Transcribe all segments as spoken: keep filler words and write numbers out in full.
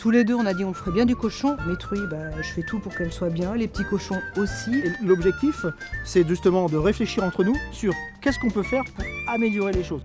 Tous les deux, on a dit on ferait bien du cochon. Mes truies, bah, je fais tout pour qu'elles soient bien, les petits cochons aussi. L'objectif, c'est justement de réfléchir entre nous sur qu'est-ce qu'on peut faire pour améliorer les choses.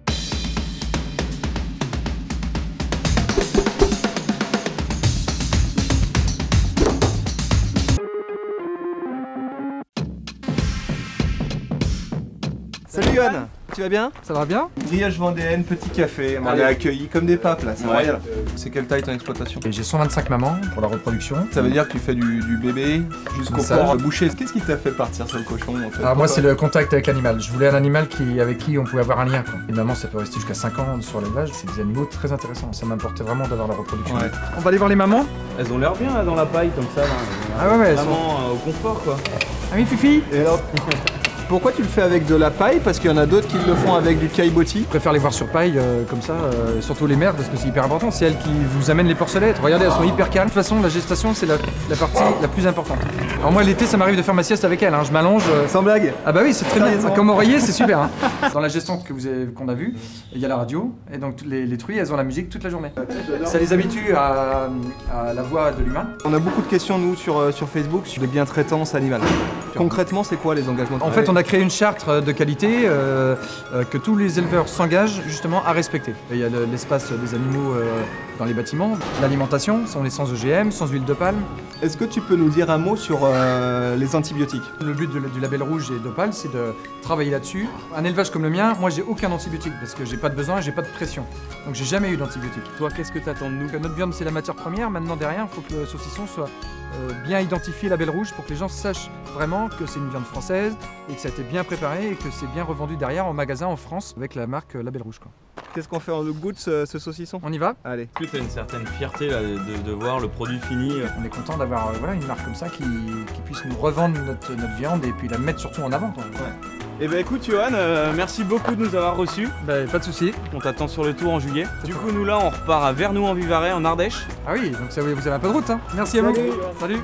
Salut Yann, tu vas bien? Ça va bien. Virée Vendéenne, petit café, on est accueillis comme des papes là, c'est royal. C'est quelle taille ton exploitation? J'ai cent vingt-cinq mamans pour la reproduction. Ça veut dire que tu fais du, du bébé jusqu'au porc boucher. Qu'est-ce qui t'a fait partir sur le cochon en fait? Alors moi c'est le contact avec l'animal, je voulais un animal qui, avec qui on pouvait avoir un lien. Quoi. Et maman ça peut rester jusqu'à cinq ans sur l'élevage, c'est des animaux très intéressants, ça m'importait vraiment d'avoir la reproduction. Ouais. On va aller voir les mamans. Elles ont l'air bien là, dans la paille comme ça, là. Ah ouais, ouais, elles sont vraiment euh, au confort quoi. Ah oui Fifi. Et alors... Pourquoi tu le fais avec de la paille? Parce qu'il y en a d'autres qui le font avec du caillebotis. Je préfère les voir sur paille euh, comme ça, euh, surtout les mères parce que c'est hyper important. C'est elles qui vous amènent les porcelettes. Regardez, elles sont hyper calmes. De toute façon, la gestation, c'est la, la partie la plus importante. Alors moi, l'été, ça m'arrive de faire ma sieste avec elles. Hein. Je m'allonge. Euh... Sans blague. Ah bah oui, c'est très bien. Comme oreiller, c'est super. Hein. Dans la gestion qu'on a vue, il y a la radio. Et donc les, les truies, elles ont la musique toute la journée. Ça les habitue à, à la voix de l'humain. On a beaucoup de questions, nous, sur, euh, sur Facebook, sur les bientraitances animales. Concrètement, c'est quoi les engagements? En fait, on a créé une charte de qualité euh, euh, que tous les éleveurs s'engagent justement à respecter. Il y a l'espace le, des animaux euh, dans les bâtiments, l'alimentation, on est sans O G M, sans huile de palme. Est-ce que tu peux nous dire un mot sur euh, les antibiotiques? Le but de, du label rouge et de palme, c'est de travailler là-dessus. Un élevage comme le mien, moi j'ai aucun antibiotique parce que j'ai pas de besoin et j'ai pas de pression. Donc j'ai jamais eu d'antibiotique. Toi, qu'est-ce que t'attends de nous? Notre viande, c'est la matière première. Maintenant, derrière, il faut que le saucisson soit euh, bien identifié label rouge pour que les gens sachent vraiment que c'est une viande française et que ça a été bien préparé et que c'est bien revendu derrière en magasin en France avec la marque Label Rouge. Qu'est-ce qu'on fait en goût de ce, ce saucisson? On y va? Allez. Tu as une certaine fierté là, de, de voir le produit fini. On est content d'avoir euh, voilà, une marque comme ça qui, qui puisse nous revendre notre, notre viande et puis la mettre surtout en avant. Et bah écoute Johan, euh, merci beaucoup de nous avoir reçus. Bah pas de soucis. On t'attend sur le tour en juillet. Du coup nous là on repart à Vernoux en Vivarais en Ardèche. Ah oui, donc ça, vous avez un peu de route hein. Merci à vous. Salut.